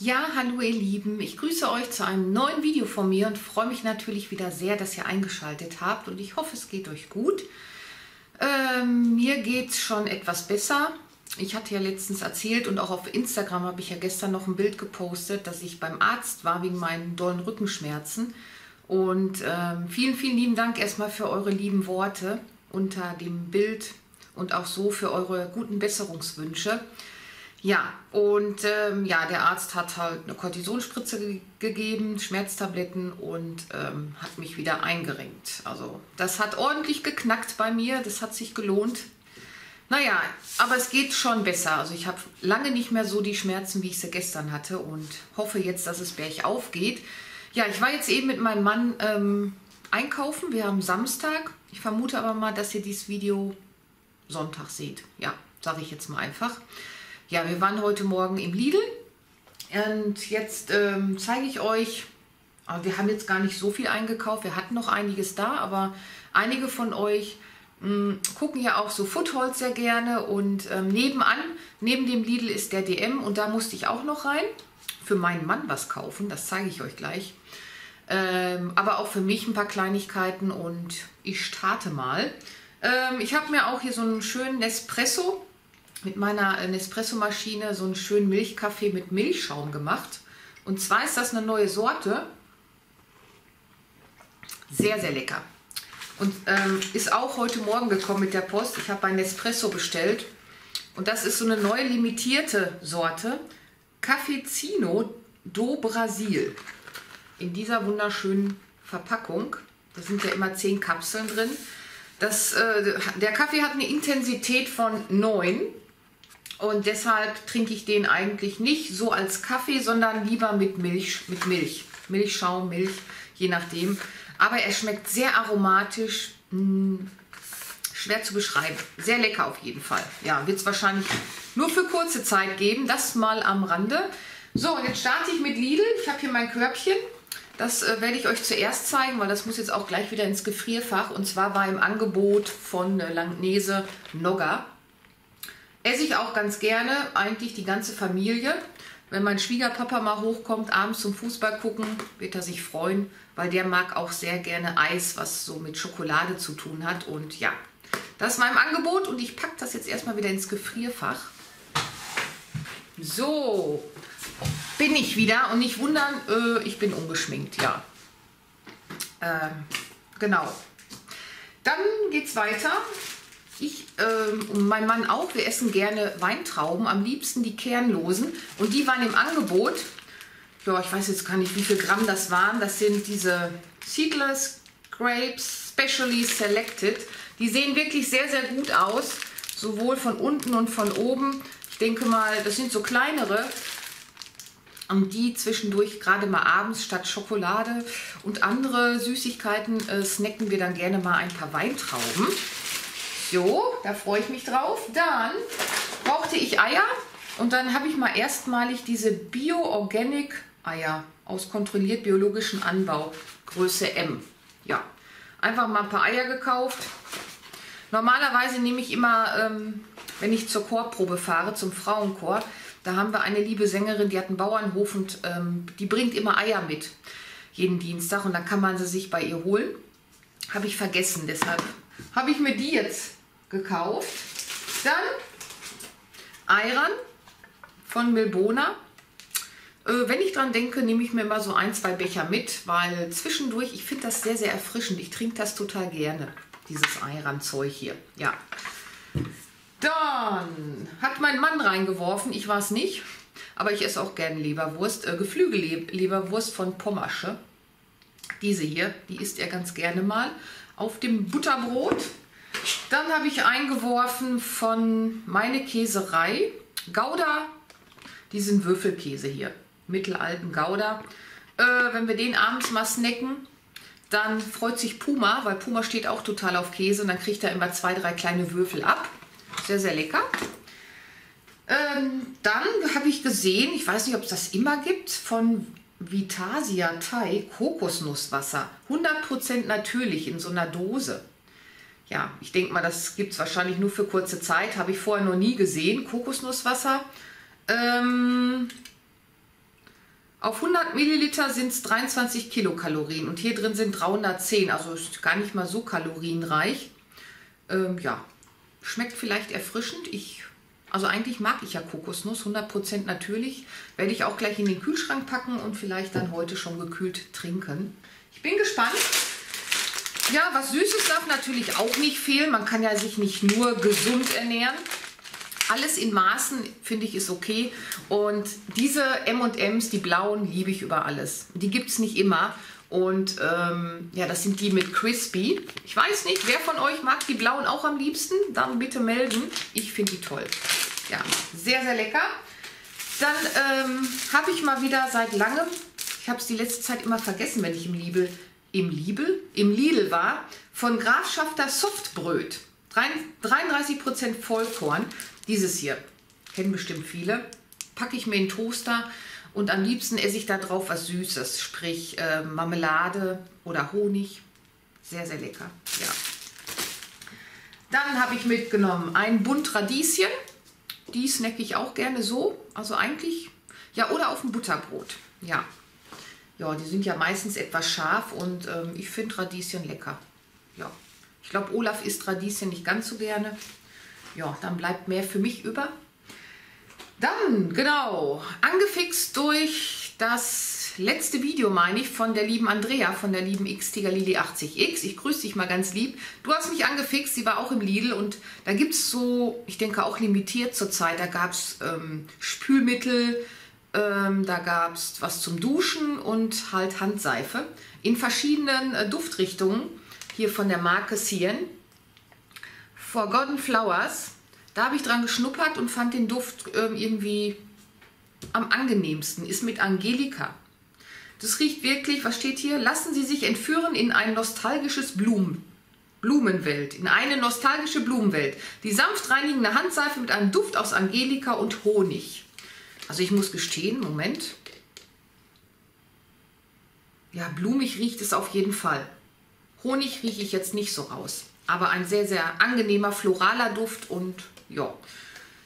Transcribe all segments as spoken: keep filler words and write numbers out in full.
Ja, hallo ihr Lieben, ich grüße euch zu einem neuen Video von mir und freue mich natürlich wieder sehr, dass ihr eingeschaltet habt und ich hoffe, es geht euch gut. Ähm, mir geht es schon etwas besser. Ich hatte ja letztens erzählt und auch auf Instagram habe ich ja gestern noch ein Bild gepostet, dass ich beim Arzt war wegen meinen dollen Rückenschmerzen. Und ähm, vielen, vielen lieben Dank erstmal für eure lieben Worte unter dem Bild und auch so für eure guten Besserungswünsche. Ja, und ähm, ja, der Arzt hat halt eine Kortisonspritze ge gegeben, Schmerztabletten und ähm, hat mich wieder eingerenkt. Also das hat ordentlich geknackt bei mir, das hat sich gelohnt. Naja, aber es geht schon besser. Also ich habe lange nicht mehr so die Schmerzen, wie ich sie gestern hatte und hoffe jetzt, dass es bergauf geht. Ja, ich war jetzt eben mit meinem Mann ähm, einkaufen, wir haben Samstag. Ich vermute aber mal, dass ihr dieses Video Sonntag seht. Ja, sage ich jetzt mal einfach. Ja, wir waren heute Morgen im Lidl und jetzt ähm, zeige ich euch, wir haben jetzt gar nicht so viel eingekauft, wir hatten noch einiges da, aber einige von euch mh, gucken ja auch so Foodhauls sehr gerne und ähm, nebenan, neben dem Lidl ist der D M und da musste ich auch noch rein, für meinen Mann was kaufen, das zeige ich euch gleich, ähm, aber auch für mich ein paar Kleinigkeiten und ich starte mal. Ähm, ich habe mir auch hier so einen schönen Nespresso mit meiner Nespresso-Maschine so einen schönen Milchkaffee mit Milchschaum gemacht. Und zwar ist das eine neue Sorte. Sehr, sehr lecker. Und ähm, ist auch heute Morgen gekommen mit der Post. Ich habe bei Nespresso bestellt. Und das ist so eine neue limitierte Sorte. Cafe Cino do Brasil. In dieser wunderschönen Verpackung. Da sind ja immer zehn Kapseln drin. Das, äh, der Kaffee hat eine Intensität von neun. Und deshalb trinke ich den eigentlich nicht so als Kaffee, sondern lieber mit Milch, mit Milch, Milchschaum, Milch, je nachdem. Aber er schmeckt sehr aromatisch, mh, schwer zu beschreiben. Sehr lecker auf jeden Fall. Ja, wird es wahrscheinlich nur für kurze Zeit geben, das mal am Rande. So, und jetzt starte ich mit Lidl. Ich habe hier mein Körbchen. Das äh, werde ich euch zuerst zeigen, weil das muss jetzt auch gleich wieder ins Gefrierfach. Und zwar war im Angebot von äh, Langnese Nogger. Esse ich auch ganz gerne, eigentlich die ganze Familie. Wenn mein Schwiegerpapa mal hochkommt, abends zum Fußball gucken, wird er sich freuen, weil der mag auch sehr gerne Eis, was so mit Schokolade zu tun hat. Und ja, das war im Angebot und ich packe das jetzt erstmal wieder ins Gefrierfach. So, bin ich wieder und nicht wundern, äh, ich bin ungeschminkt, ja. Ähm, genau. Dann geht's weiter. Ich ähm, und mein Mann auch, wir essen gerne Weintrauben, am liebsten die kernlosen. Und die waren im Angebot. Ja, ich weiß jetzt gar nicht, wie viel Gramm das waren. Das sind diese Seedless Grapes, Specially Selected. Die sehen wirklich sehr, sehr gut aus. Sowohl von unten und von oben. Ich denke mal, das sind so kleinere. Und die zwischendurch gerade mal abends statt Schokolade und andere Süßigkeiten äh, snacken wir dann gerne mal ein paar Weintrauben. So, da freue ich mich drauf. Dann brauchte ich Eier und dann habe ich mal erstmalig diese Bio-Organic-Eier aus kontrolliert biologischem Anbau, Größe M. Ja, einfach mal ein paar Eier gekauft. Normalerweise nehme ich immer, ähm, wenn ich zur Chorprobe fahre, zum Frauenchor, da haben wir eine liebe Sängerin, die hat einen Bauernhof und ähm, die bringt immer Eier mit, jeden Dienstag. Und dann kann man sie sich bei ihr holen. Habe ich vergessen, deshalb habe ich mir die jetzt gekauft. Dann Eiran von Milbona. Äh, wenn ich dran denke, nehme ich mir immer so ein, zwei Becher mit, weil zwischendurch, ich finde das sehr, sehr erfrischend. Ich trinke das total gerne, dieses Eiran-Zeug hier. Ja. Dann hat mein Mann reingeworfen, ich war es nicht, aber ich esse auch gerne Leberwurst, äh, Geflügelleberwurst von Pommersche. Diese hier, die isst er ganz gerne mal auf dem Butterbrot. Dann habe ich eingeworfen von meine Käserei Gouda, diesen Würfelkäse hier, mittelalten Gouda. Äh, wenn wir den abends mal snacken, dann freut sich Puma, weil Puma steht auch total auf Käse und dann kriegt er immer zwei, drei kleine Würfel ab. Sehr, sehr lecker. Ähm, dann habe ich gesehen, ich weiß nicht, ob es das immer gibt, von Vitasia Thai Kokosnusswasser. hundert Prozent natürlich in so einer Dose. Ja, ich denke mal, das gibt es wahrscheinlich nur für kurze Zeit. Habe ich vorher noch nie gesehen. Kokosnusswasser. Ähm, Auf hundert Milliliter sind es dreiundzwanzig Kilokalorien und hier drin sind dreihundertzehn, also ist gar nicht mal so kalorienreich. Ähm, ja, schmeckt vielleicht erfrischend. Ich, also eigentlich mag ich ja Kokosnuss, hundert Prozent natürlich. Werde ich auch gleich in den Kühlschrank packen und vielleicht dann heute schon gekühlt trinken. Ich bin gespannt. Ja, was Süßes darf natürlich auch nicht fehlen. Man kann ja sich nicht nur gesund ernähren. Alles in Maßen, finde ich, ist okay. Und diese M und M's, die blauen, liebe ich über alles. Die gibt es nicht immer. Und ähm, ja, das sind die mit Crispy. Ich weiß nicht, wer von euch mag die blauen auch am liebsten? Dann bitte melden. Ich finde die toll. Ja, sehr, sehr lecker. Dann ähm, habe ich mal wieder seit langem, ich habe es die letzte Zeit immer vergessen, wenn ich im Lidl, im Lidl, im Lidl war, von Grafschafter Softbröt. dreiunddreißig Prozent Vollkorn. Dieses hier, kennen bestimmt viele, packe ich mir in den Toaster und am liebsten esse ich da drauf was Süßes, sprich äh, Marmelade oder Honig. Sehr, sehr lecker. Ja. Dann habe ich mitgenommen einen Bund Radieschen. Die snacke ich auch gerne so, also eigentlich, ja, oder auf dem Butterbrot. Ja, ja, die sind ja meistens etwas scharf und ähm, ich finde Radieschen lecker. Ja, ich glaube, Olaf isst Radieschen nicht ganz so gerne. Ja, dann bleibt mehr für mich über. Dann, genau, angefixt durch das letzte Video, meine ich, von der lieben Andrea, von der lieben X Tiger Lili achtzig X. Ich grüße dich mal ganz lieb. Du hast mich angefixt, sie war auch im Lidl und da gibt es so, ich denke auch limitiert zurzeit, da gab es ähm, Spülmittel, ähm, da gab es was zum Duschen und halt Handseife in verschiedenen äh, Duftrichtungen, hier von der Marke Cien. Forgotten Flowers, da habe ich dran geschnuppert und fand den Duft äh, irgendwie am angenehmsten, ist mit Angelika. Das riecht wirklich, was steht hier? Lassen Sie sich entführen in ein nostalgisches Blumen, Blumenwelt, in eine nostalgische Blumenwelt. Die sanft reinigende Handseife mit einem Duft aus Angelika und Honig. Also ich muss gestehen, Moment. Ja, blumig riecht es auf jeden Fall. Honig rieche ich jetzt nicht so raus. Aber ein sehr, sehr angenehmer, floraler Duft und ja,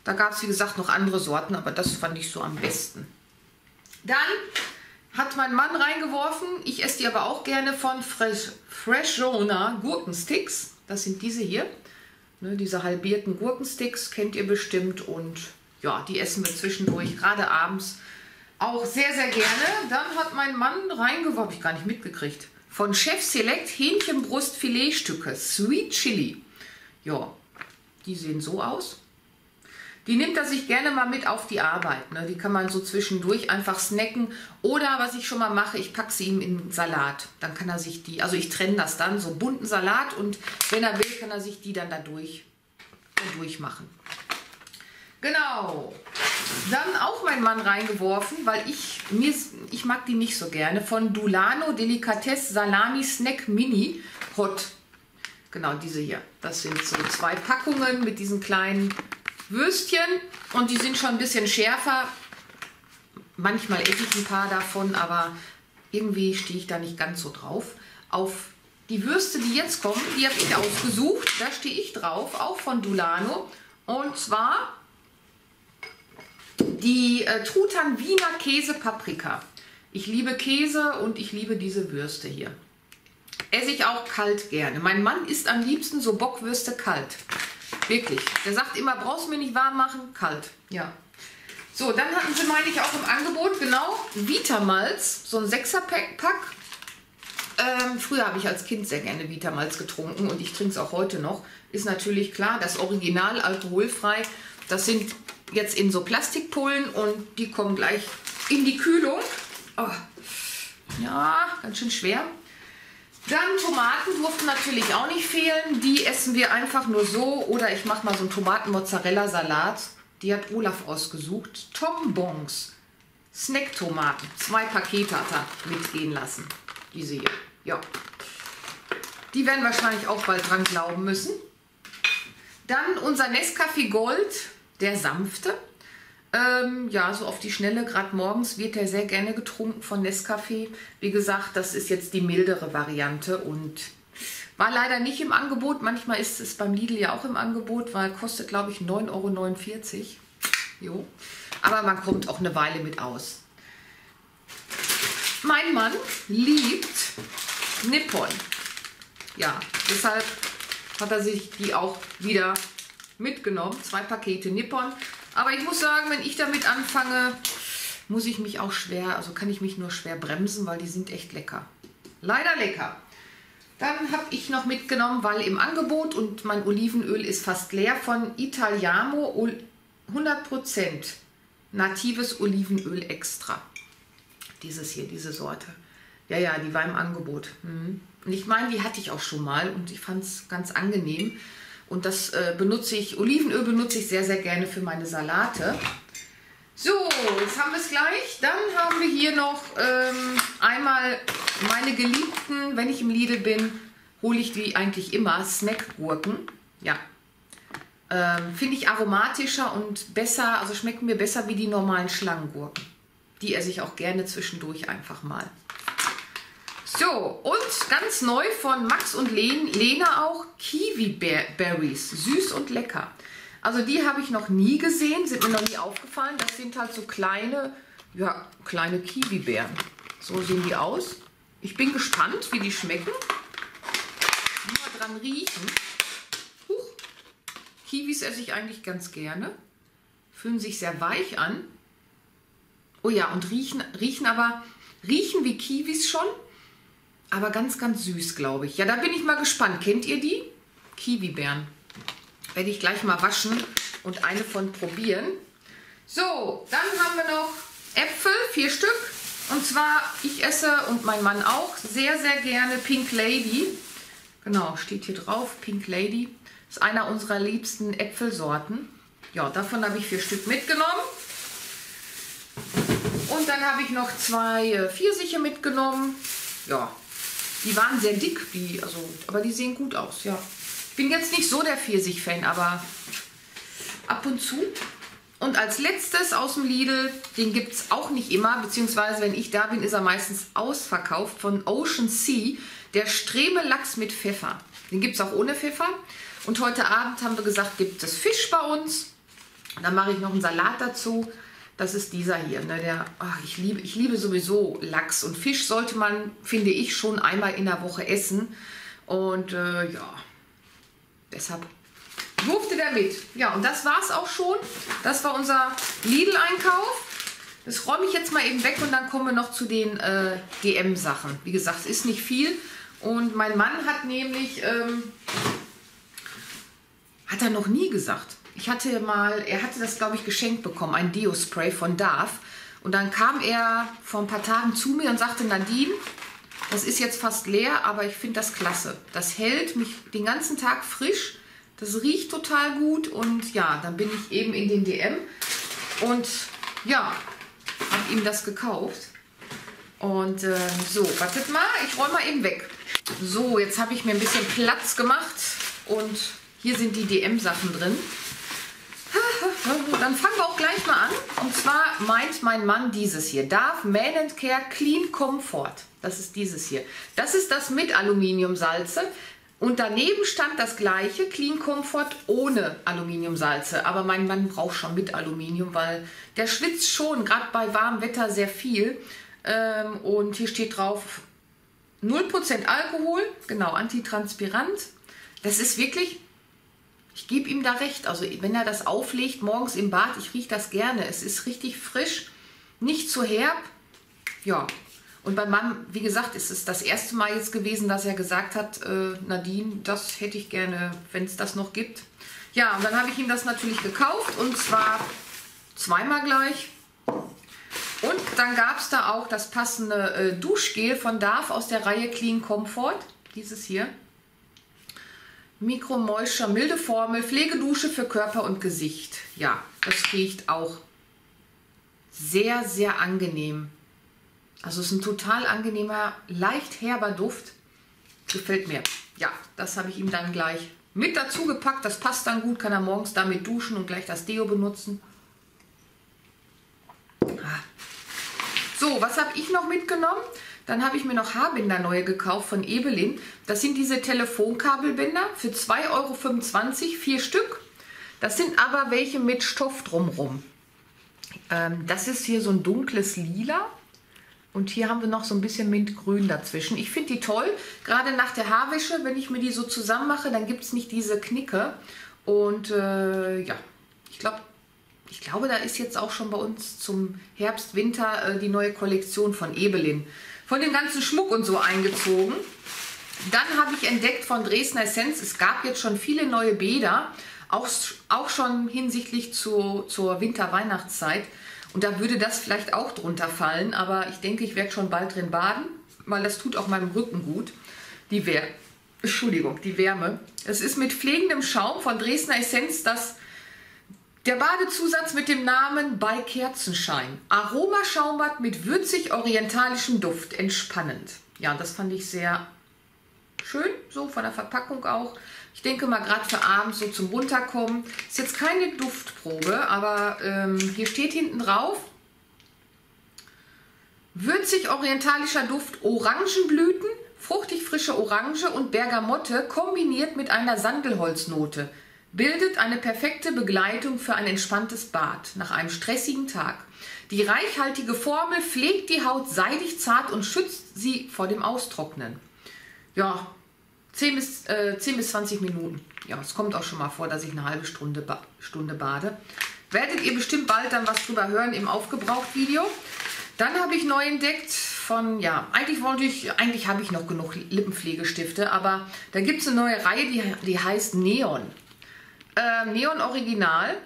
da gab es wie gesagt noch andere Sorten, aber das fand ich so am besten. Dann hat mein Mann reingeworfen, ich esse die aber auch gerne, von Fresh, Freshona Gurkensticks. Das sind diese hier, ne, diese halbierten Gurkensticks, kennt ihr bestimmt und ja, die essen wir zwischendurch, gerade abends auch sehr, sehr gerne. Dann hat mein Mann reingeworfen, habe ich gar nicht mitgekriegt. Von Chef Select Hähnchenbrustfiletstücke, Sweet Chili. Ja, die sehen so aus. Die nimmt er sich gerne mal mit auf die Arbeit. Ne? Die kann man so zwischendurch einfach snacken. Oder was ich schon mal mache, ich packe sie ihm in Salat. Dann kann er sich die, also ich trenne das dann, so bunten Salat. Und wenn er will, kann er sich die dann dadurch, dadurch machen. Genau. Dann auch mein Mann reingeworfen, weil ich, mir, ich mag die nicht so gerne. Von Dulano Delikatesse Salami Snack Mini Hot. Genau, diese hier. Das sind so zwei Packungen mit diesen kleinen Würstchen. Und die sind schon ein bisschen schärfer. Manchmal esse ich ein paar davon, aber irgendwie stehe ich da nicht ganz so drauf. Auf die Würste, die jetzt kommen, die habe ich ausgesucht. Da stehe ich drauf, auch von Dulano. Und zwar die äh, Trutan Wiener Käse Paprika. Ich liebe Käse und ich liebe diese Würste hier. Esse ich auch kalt gerne. Mein Mann isst am liebsten so Bockwürste kalt. Wirklich. Der sagt immer, brauchst du mir nicht warm machen, kalt. Ja. So, dann hatten sie, meine ich, auch im Angebot, genau, Vita-Malz. So ein Sechser-Pack. Ähm, früher habe ich als Kind sehr gerne Vita-Malz getrunken und ich trinke es auch heute noch. Ist natürlich klar, das Original, alkoholfrei. Das sind jetzt in so Plastikpullen und die kommen gleich in die Kühlung. Oh. Ja, ganz schön schwer. Dann Tomaten durften natürlich auch nicht fehlen. Die essen wir einfach nur so. Oder ich mache mal so einen Tomaten-Mozzarella-Salat. Die hat Olaf ausgesucht. Tombons, Snack-Tomaten. Zwei Pakete hat er mitgehen lassen. Diese hier. Ja. Die werden wahrscheinlich auch bald dran glauben müssen. Dann unser Nescafé Gold. Der sanfte, ähm, ja, so auf die Schnelle, gerade morgens wird er sehr gerne getrunken von Nescafé. Wie gesagt, das ist jetzt die mildere Variante und war leider nicht im Angebot. Manchmal ist es beim Lidl ja auch im Angebot, weil kostet, glaube ich, neun Euro neunundvierzig. Jo. Aber man kommt auch eine Weile mit aus. Mein Mann liebt Nippon. Ja, deshalb hat er sich die auch wieder mitgenommen. Zwei Pakete Nippon. Aber ich muss sagen, wenn ich damit anfange, muss ich mich auch schwer, also kann ich mich nur schwer bremsen, weil die sind echt lecker. Leider lecker. Dann habe ich noch mitgenommen, weil im Angebot und mein Olivenöl ist fast leer, von Italiamo hundert Prozent natives Olivenöl extra. Dieses hier, diese Sorte. Ja, ja, die war im Angebot. Mhm. Und ich meine, die hatte ich auch schon mal und ich fand es ganz angenehm. Und das äh, benutze ich, Olivenöl benutze ich sehr, sehr gerne für meine Salate. So, jetzt haben wir es gleich. Dann haben wir hier noch ähm, einmal meine geliebten, wenn ich im Lidl bin, hole ich die eigentlich immer, Snackgurken. Ja, ähm, finde ich aromatischer und besser, also schmecken mir besser wie die normalen Schlangengurken. Die esse ich auch gerne zwischendurch einfach mal. So, und ganz neu von Max und Lena auch Kiwi-Berries, süß und lecker. Also die habe ich noch nie gesehen, sind mir noch nie aufgefallen. Das sind halt so kleine, ja, kleine Kiwi-Beeren. So sehen die aus. Ich bin gespannt, wie die schmecken. Mal dran riechen. Huch. Kiwis esse ich eigentlich ganz gerne. Fühlen sich sehr weich an. Oh ja, und riechen, riechen aber, riechen wie Kiwis schon, aber ganz, ganz süß, glaube ich. Ja, da bin ich mal gespannt. Kennt ihr die? Kiwi-Beeren. Werde ich gleich mal waschen und eine von probieren. So, dann haben wir noch Äpfel, vier Stück. Und zwar, ich esse und mein Mann auch sehr, sehr gerne Pink Lady. Genau, steht hier drauf, Pink Lady. Ist einer unserer liebsten Äpfelsorten. Ja, davon habe ich vier Stück mitgenommen. Und dann habe ich noch zwei Pfirsiche mitgenommen. Ja, die waren sehr dick, die, also, aber die sehen gut aus, ja. Ich bin jetzt nicht so der Pfirsich-Fan, aber ab und zu. Und als letztes aus dem Lidl, den gibt es auch nicht immer, beziehungsweise wenn ich da bin, ist er meistens ausverkauft, von Ocean Sea, der Streme-Lachs mit Pfeffer. Den gibt es auch ohne Pfeffer. Und heute Abend haben wir gesagt, gibt es Fisch bei uns. Dann mache ich noch einen Salat dazu. Das ist dieser hier. Ne? Der, ach, ich liebe, ich liebe sowieso Lachs. Und Fisch sollte man, finde ich, schon einmal in der Woche essen. Und äh, ja... Deshalb durfte der mit. Ja, und das war es auch schon. Das war unser Lidl-Einkauf. Das räume ich jetzt mal eben weg und dann kommen wir noch zu den äh, D M-Sachen. Wie gesagt, es ist nicht viel. Und mein Mann hat nämlich, ähm, hat er noch nie gesagt. Ich hatte mal, er hatte das, glaube ich, geschenkt bekommen, ein Deo-Spray von Darf. Und dann kam er vor ein paar Tagen zu mir und sagte, Nadine, das ist jetzt fast leer, aber ich finde das klasse. Das hält mich den ganzen Tag frisch. Das riecht total gut. Und ja, dann bin ich eben in den D M. Und ja, habe ihm das gekauft. Und äh, so, wartet mal. Ich räume mal eben weg. So, jetzt habe ich mir ein bisschen Platz gemacht. Und hier sind die D M-Sachen drin. Dann fangen wir auch gleich mal an. Und zwar meint mein Mann dieses hier. Darf Man and Care Clean Comfort. Das ist dieses hier. Das ist das mit Aluminiumsalze. Und daneben stand das gleiche, Clean Comfort ohne Aluminiumsalze. Aber mein Mann braucht schon mit Aluminium, weil der schwitzt schon, gerade bei warmem Wetter, sehr viel. Und hier steht drauf null Prozent Alkohol, genau, antitranspirant. Das ist wirklich... Ich gebe ihm da recht, also wenn er das auflegt morgens im Bad, ich rieche das gerne. Es ist richtig frisch, nicht zu herb. Ja, und bei Mann, wie gesagt, ist es das erste Mal jetzt gewesen, dass er gesagt hat, äh, Nadine, das hätte ich gerne, wenn es das noch gibt. Ja, und dann habe ich ihm das natürlich gekauft und zwar zweimal gleich. Und dann gab es da auch das passende äh, Duschgel von Darf aus der Reihe Clean Comfort, dieses hier. Mikromoisture, milde Formel, Pflegedusche für Körper und Gesicht. Ja, das riecht auch sehr, sehr angenehm. Also es ist ein total angenehmer, leicht herber Duft. Gefällt mir. Ja, das habe ich ihm dann gleich mit dazu gepackt. Das passt dann gut, kann er morgens damit duschen und gleich das Deo benutzen. So, was habe ich noch mitgenommen? Dann habe ich mir noch Haarbänder neue gekauft von Ebelin. Das sind diese Telefonkabelbänder für zwei Euro fünfundzwanzig, vier Stück. Das sind aber welche mit Stoff drumrum. Ähm, das ist hier so ein dunkles Lila. Und hier haben wir noch so ein bisschen Mintgrün dazwischen. Ich finde die toll, gerade nach der Haarwäsche, wenn ich mir die so zusammen mache, dann gibt es nicht diese Knicke. Und äh, ja, ich glaube, ich glaube, da ist jetzt auch schon bei uns zum Herbst, Winter äh, die neue Kollektion von Ebelin. Von dem ganzen Schmuck und so eingezogen. Dann habe ich entdeckt von Dresdner Essenz, es gab jetzt schon viele neue Bäder, auch, auch schon hinsichtlich zu, zur Winter-Weihnachtszeit. Und da würde das vielleicht auch drunter fallen, aber ich denke, ich werde schon bald drin baden, weil das tut auch meinem Rücken gut. Die Wär- Entschuldigung, die Wärme. Es ist mit pflegendem Schaum von Dresdner Essenz das, der Badezusatz mit dem Namen bei Kerzenschein. Aroma-Schaumbad mit würzig-orientalischem Duft. Entspannend. Ja, das fand ich sehr schön, so von der Verpackung auch. Ich denke mal gerade für abends so zum Runterkommen. Ist jetzt keine Duftprobe, aber ähm, hier steht hinten drauf. Würzig-orientalischer Duft Orangenblüten, fruchtig frische Orange und Bergamotte kombiniert mit einer Sandelholznote. Bildet eine perfekte Begleitung für ein entspanntes Bad nach einem stressigen Tag. Die reichhaltige Formel pflegt die Haut seidig zart und schützt sie vor dem Austrocknen. Ja, zehn bis zwanzig Minuten. Ja, es kommt auch schon mal vor, dass ich eine halbe Stunde, ba Stunde bade. Werdet ihr bestimmt bald dann was drüber hören im Aufgebraucht-Video. Dann habe ich neu entdeckt von, ja, eigentlich wollte ich, eigentlich habe ich noch genug Lippenpflegestifte, aber da gibt es eine neue Reihe, die, die heißt Neon. Äh, Neon Original.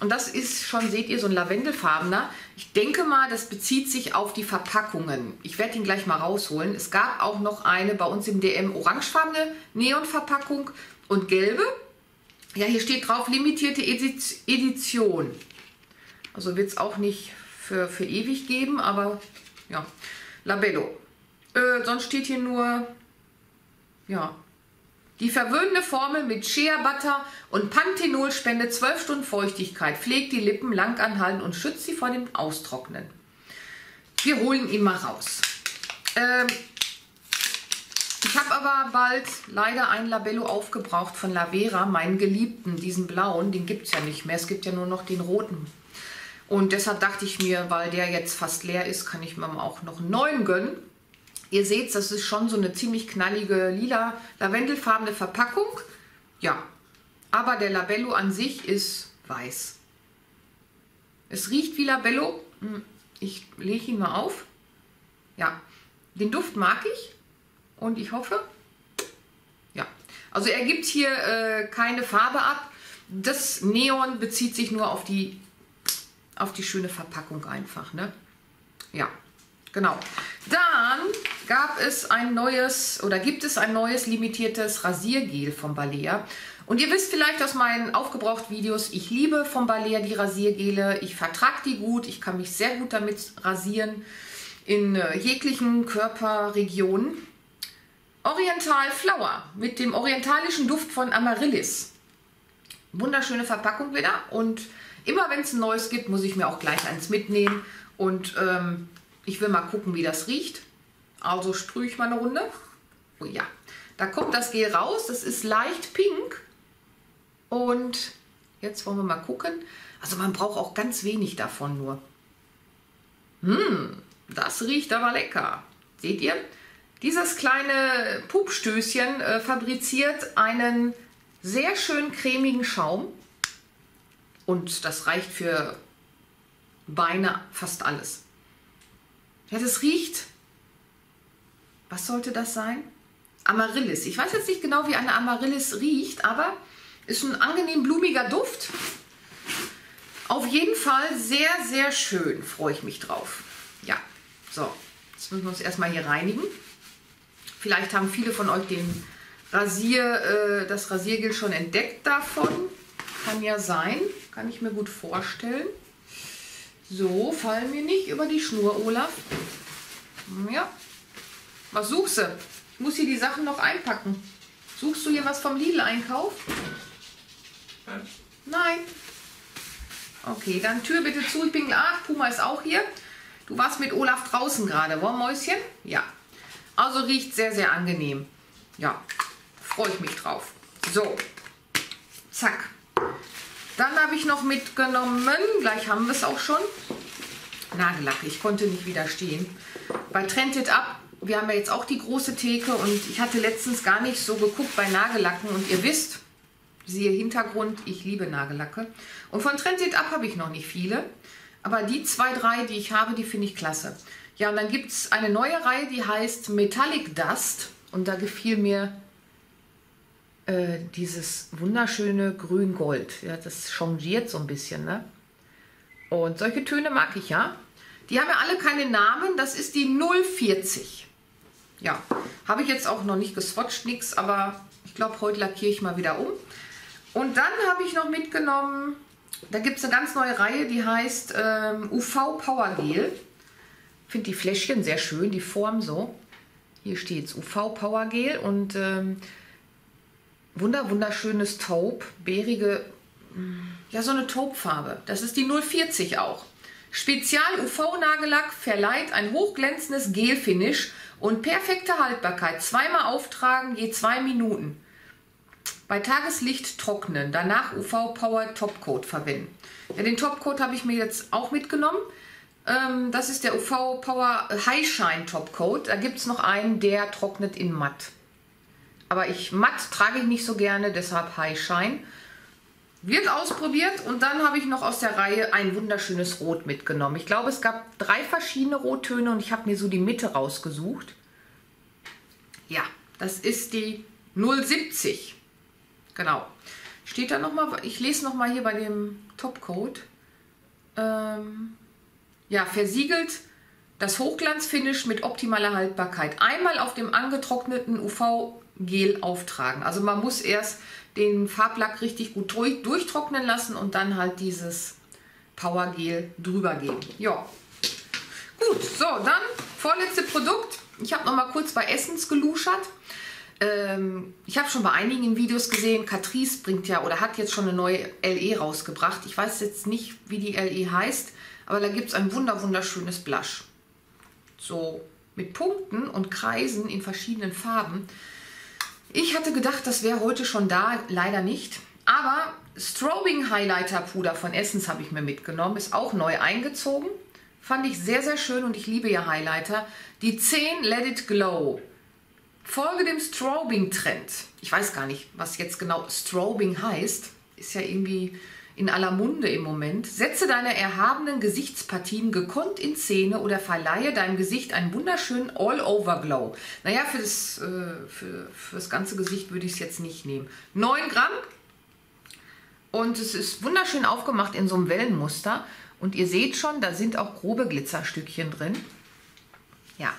Und das ist schon, seht ihr, so ein lavendelfarbener. Ich denke mal, das bezieht sich auf die Verpackungen. Ich werde ihn gleich mal rausholen. Es gab auch noch eine bei uns im D M orangefarbene Neonverpackung und gelbe. Ja, hier steht drauf, limitierte Edition. Also wird es auch nicht für, für ewig geben, aber ja, Labello. Äh, sonst steht hier nur, ja... Die verwöhnende Formel mit Shea Butter und Panthenol spendet zwölf Stunden Feuchtigkeit, pflegt die Lippen lang anhalten und schützt sie vor dem Austrocknen. Wir holen ihn mal raus. Ähm, ich habe aber bald leider ein Labello aufgebraucht von Lavera, meinen Geliebten, diesen blauen, den gibt es ja nicht mehr, es gibt ja nur noch den roten. Und deshalb dachte ich mir, weil der jetzt fast leer ist, kann ich mir auch noch einen neuen gönnen. Ihr seht, das ist schon so eine ziemlich knallige, lila, lavendelfarbene Verpackung. Ja, aber der Labello an sich ist weiß. Es riecht wie Labello. Ich lege ihn mal auf. Ja, den Duft mag ich und ich hoffe, ja. Also er gibt hier äh, keine Farbe ab. Das Neon bezieht sich nur auf die, auf die schöne Verpackung einfach, ne? Ja. Genau. Dann gab es ein neues oder gibt es ein neues limitiertes Rasiergel von Balea. Und ihr wisst vielleicht aus meinen Aufgebraucht-Videos, ich liebe von Balea die Rasiergele. Ich vertrage die gut, ich kann mich sehr gut damit rasieren in äh, jeglichen Körperregionen. Oriental Flower mit dem orientalischen Duft von Amaryllis. Wunderschöne Verpackung wieder. Und immer wenn es ein neues gibt, muss ich mir auch gleich eins mitnehmen. Und ähm, ich will mal gucken, wie das riecht. Also sprühe ich mal eine Runde. Oh ja, da kommt das Gel raus. Das ist leicht pink. Und jetzt wollen wir mal gucken. Also man braucht auch ganz wenig davon nur. Hm, das riecht aber lecker. Seht ihr? Dieses kleine Pupstößchen äh, fabriziert einen sehr schön cremigen Schaum. Und das reicht für beinahe fast alles. Ja, das riecht, was sollte das sein? Amaryllis. Ich weiß jetzt nicht genau, wie eine Amaryllis riecht, aber ist ein angenehm blumiger Duft. Auf jeden Fall sehr, sehr schön. Freue ich mich drauf. Ja, so. Jetzt müssen wir uns erstmal hier reinigen. Vielleicht haben viele von euch den Rasier, äh, das Rasiergel schon entdeckt davon. Kann ja sein. Kann ich mir gut vorstellen. So, fall mir nicht über die Schnur, Olaf. Ja. Was suchst du? Ich muss hier die Sachen noch einpacken. Suchst du hier was vom Lidl-Einkauf? Nein. Nein. Okay, dann Tür bitte zu. Ich bin gleich. Ach, Puma ist auch hier. Du warst mit Olaf draußen gerade, wo, Mäuschen? Ja. Also riecht sehr, sehr angenehm. Ja, freue ich mich drauf. So. Zack. Dann habe ich noch mitgenommen, gleich haben wir es auch schon, Nagellack. Ich konnte nicht widerstehen. Bei Trend It Up, wir haben ja jetzt auch die große Theke und ich hatte letztens gar nicht so geguckt bei Nagellacken. Und ihr wisst, siehe Hintergrund, ich liebe Nagellacke. Und von Trend It Up habe ich noch nicht viele. Aber die zwei, drei, die ich habe, die finde ich klasse. Ja, und dann gibt es eine neue Reihe, die heißt Metallic Dust. Und da gefiel mir äh, dieses wunderschöne Grün-Gold. Ja, das changiert so ein bisschen, ne? Und solche Töne mag ich, ja. Die haben ja alle keine Namen. Das ist die null vierzig. Ja, habe ich jetzt auch noch nicht geswatcht, nix. Aber ich glaube, heute lackiere ich mal wieder um. Und dann habe ich noch mitgenommen, da gibt es eine ganz neue Reihe, die heißt ähm, U V Power Gel. Ich finde die Fläschchen sehr schön, die Form so. Hier steht es, U V Power Gel und ähm, wunder, wunderschönes Taupe, bärige, ja, so eine Taupe-Farbe. Das ist die null vierzig auch. Spezial U V-Nagellack verleiht ein hochglänzendes Gel-Finish und perfekte Haltbarkeit. Zweimal auftragen, je zwei Minuten. Bei Tageslicht trocknen, danach U V Power Topcoat verwenden. Ja, den Topcoat habe ich mir jetzt auch mitgenommen. Ähm, das ist der U V Power High Shine Topcoat. Da gibt es noch einen, der trocknet in matt. Aber ich matt trage ich nicht so gerne, deshalb High Shine. Wird ausprobiert und dann habe ich noch aus der Reihe ein wunderschönes Rot mitgenommen. Ich glaube, es gab drei verschiedene Rottöne und ich habe mir so die Mitte rausgesucht. Ja, das ist die null siebzig. Genau. Steht da nochmal, ich lese nochmal hier bei dem Topcoat. Ähm, ja, versiegelt das Hochglanzfinish mit optimaler Haltbarkeit. Einmal auf dem angetrockneten U V-Gel auftragen. Also man muss erst den Farblack richtig gut durch, durchtrocknen lassen und dann halt dieses Powergel drüber geben. Ja, gut, so, dann vorletzte Produkt. Ich habe noch mal kurz bei Essence geluschert. Ähm, ich habe schon bei einigen Videos gesehen, Catrice bringt ja oder hat jetzt schon eine neue L E rausgebracht. Ich weiß jetzt nicht, wie die L E heißt, aber da gibt es ein wunder, wunderschönes Blush. So, mit Punkten und Kreisen in verschiedenen Farben. Ich hatte gedacht, das wäre heute schon da, leider nicht. Aber Strobing Highlighter Puder von Essence habe ich mir mitgenommen, ist auch neu eingezogen. Fand ich sehr, sehr schön und ich liebe ja Highlighter. Die zehn Let It Glow. Folge dem Strobing Trend. Ich weiß gar nicht, was jetzt genau Strobing heißt. Ist ja irgendwie in aller Munde im Moment. Setze deine erhabenen Gesichtspartien gekonnt in Szene oder verleihe deinem Gesicht einen wunderschönen All-Over-Glow. Naja, für das, äh, für, für das ganze Gesicht würde ich es jetzt nicht nehmen. neun Gramm und es ist wunderschön aufgemacht in so einem Wellenmuster. Und ihr seht schon, da sind auch grobe Glitzerstückchen drin. Ja,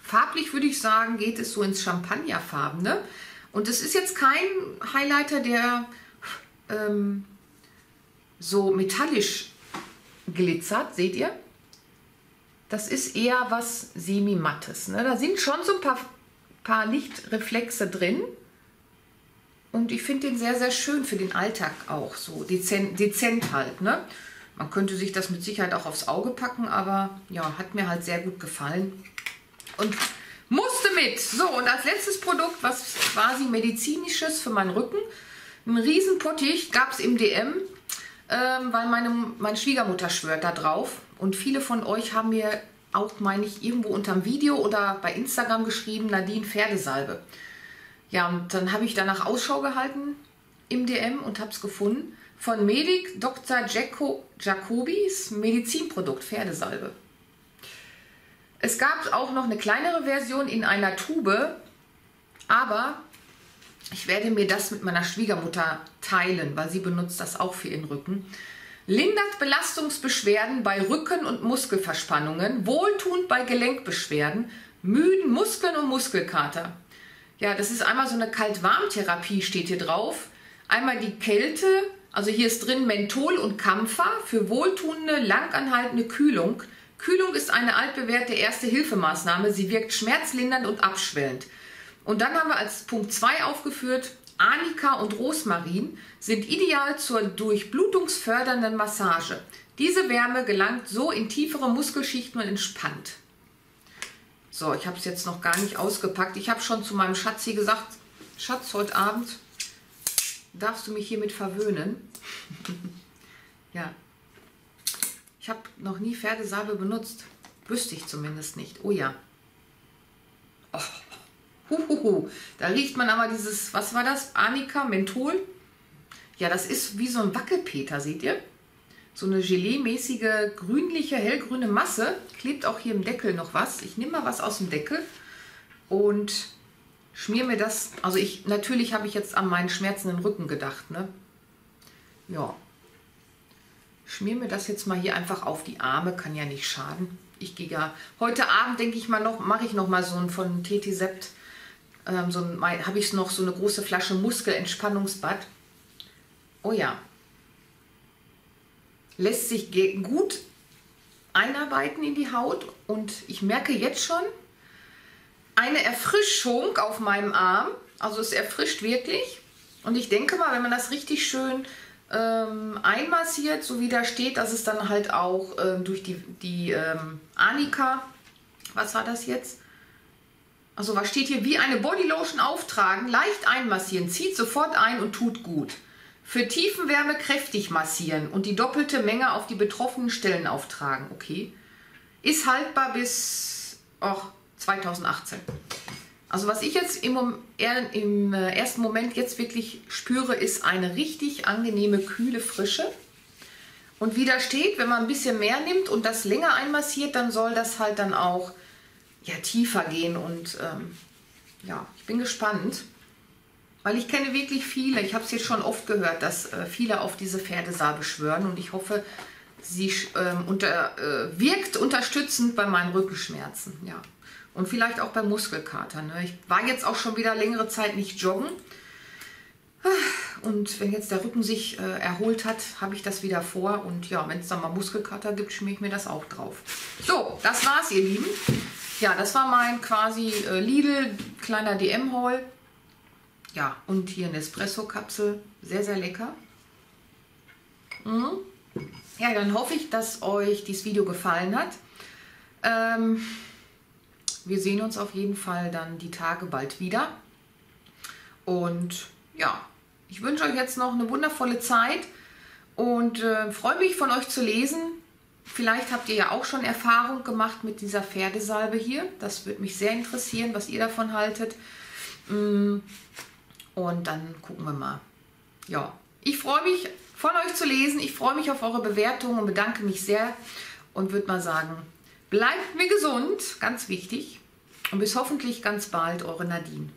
farblich würde ich sagen, geht es so ins Champagnerfarbene. Und es ist jetzt kein Highlighter, der Ähm, so metallisch glitzert, seht ihr? Das ist eher was semi-mattes, ne? Da sind schon so ein paar, paar Lichtreflexe drin und ich finde den sehr, sehr schön für den Alltag auch, so dezent, dezent halt, ne? Man könnte sich das mit Sicherheit auch aufs Auge packen, aber ja, hat mir halt sehr gut gefallen und musste mit. So, und als letztes Produkt, was quasi medizinisches für meinen Rücken, ein Riesenpottich gab es im D M, Ähm, weil meine, meine Schwiegermutter schwört da drauf und viele von euch haben mir auch, meine ich, irgendwo unterm Video oder bei Instagram geschrieben, Nadine Pferdesalbe. Ja, und dann habe ich danach Ausschau gehalten im D M und habe es gefunden. Von Medic Doktor Jaco, Jacobis Medizinprodukt Pferdesalbe. Es gab auch noch eine kleinere Version in einer Tube, aber ich werde mir das mit meiner Schwiegermutter teilen, weil sie benutzt das auch für ihren Rücken. Lindert Belastungsbeschwerden bei Rücken- und Muskelverspannungen, wohltuend bei Gelenkbeschwerden, müden Muskeln und Muskelkater. Ja, das ist einmal so eine Kalt-Warm-Therapie, steht hier drauf. Einmal die Kälte, also hier ist drin Menthol und Kampfer für wohltuende, langanhaltende Kühlung. Kühlung ist eine altbewährte Erste-Hilfe-Maßnahme. Sie wirkt schmerzlindernd und abschwellend. Und dann haben wir als Punkt zwei aufgeführt, Arnika und Rosmarin sind ideal zur durchblutungsfördernden Massage. Diese Wärme gelangt so in tiefere Muskelschichten und entspannt. So, ich habe es jetzt noch gar nicht ausgepackt. Ich habe schon zu meinem Schatzi gesagt, Schatz, heute Abend darfst du mich hiermit verwöhnen. Ja, Ich habe noch nie Pferdesalbe benutzt. Wüsste ich zumindest nicht. Oh ja. Oh. Huhuhu. Da riecht man aber dieses, was war das? Arnika, Menthol? Ja, das ist wie so ein Wackelpeter, seht ihr? So eine Gelee-mäßige, grünliche, hellgrüne Masse. Klebt auch hier im Deckel noch was. Ich nehme mal was aus dem Deckel und schmier mir das. Also ich, natürlich habe ich jetzt an meinen schmerzenden Rücken gedacht, ne? Ja. Schmier mir das jetzt mal hier einfach auf die Arme. Kann ja nicht schaden. Ich gehe ja, heute Abend denke ich mal noch, mache ich noch mal so ein von Tetisept. Ähm, so habe ich noch so eine große Flasche Muskelentspannungsbad. Oh ja. Lässt sich gut einarbeiten in die Haut. Und ich merke jetzt schon eine Erfrischung auf meinem Arm. Also es erfrischt wirklich. Und ich denke mal, wenn man das richtig schön ähm, einmassiert, so wie da steht, dass es dann halt auch ähm, durch die, die ähm, Arnika, was war das jetzt? Also was steht hier? Wie eine Bodylotion auftragen, leicht einmassieren, zieht sofort ein und tut gut. Für Tiefenwärme kräftig massieren und die doppelte Menge auf die betroffenen Stellen auftragen. Okay. Ist haltbar bis oh, zweitausendachtzehn. Also was ich jetzt im, im ersten Moment jetzt wirklich spüre, ist eine richtig angenehme, kühle Frische. Und wie da steht, wenn man ein bisschen mehr nimmt und das länger einmassiert, dann soll das halt dann auch ja, tiefer gehen. Und ähm, ja, ich bin gespannt. Weil ich kenne wirklich viele, ich habe es jetzt schon oft gehört, dass äh, viele auf diese Pferdesalbe schwören und ich hoffe, sie ähm, unter, äh, wirkt unterstützend bei meinen Rückenschmerzen. Ja. Und vielleicht auch bei Muskelkater. Ne? Ich war jetzt auch schon wieder längere Zeit nicht joggen und wenn jetzt der Rücken sich äh, erholt hat, habe ich das wieder vor und ja, wenn es dann mal Muskelkater gibt, schmier ich mir das auch drauf. So, das war's, ihr Lieben. Ja, das war mein quasi äh, Lidl, kleiner D M-Haul. Ja, und hier eine Espresso-Kapsel. Sehr, sehr lecker. Mhm. Ja, dann hoffe ich, dass euch dieses Video gefallen hat. Ähm, wir sehen uns auf jeden Fall dann die Tage bald wieder. Und ja, ich wünsche euch jetzt noch eine wundervolle Zeit und äh, freue mich, von euch zu lesen. Vielleicht habt ihr ja auch schon Erfahrung gemacht mit dieser Pferdesalbe hier. Das würde mich sehr interessieren, was ihr davon haltet. Mhm. Und dann gucken wir mal. Ja, ich freue mich, von euch zu lesen. Ich freue mich auf eure Bewertungen und bedanke mich sehr. Und würde mal sagen, bleibt mir gesund, ganz wichtig. Und bis hoffentlich ganz bald, eure Nadine.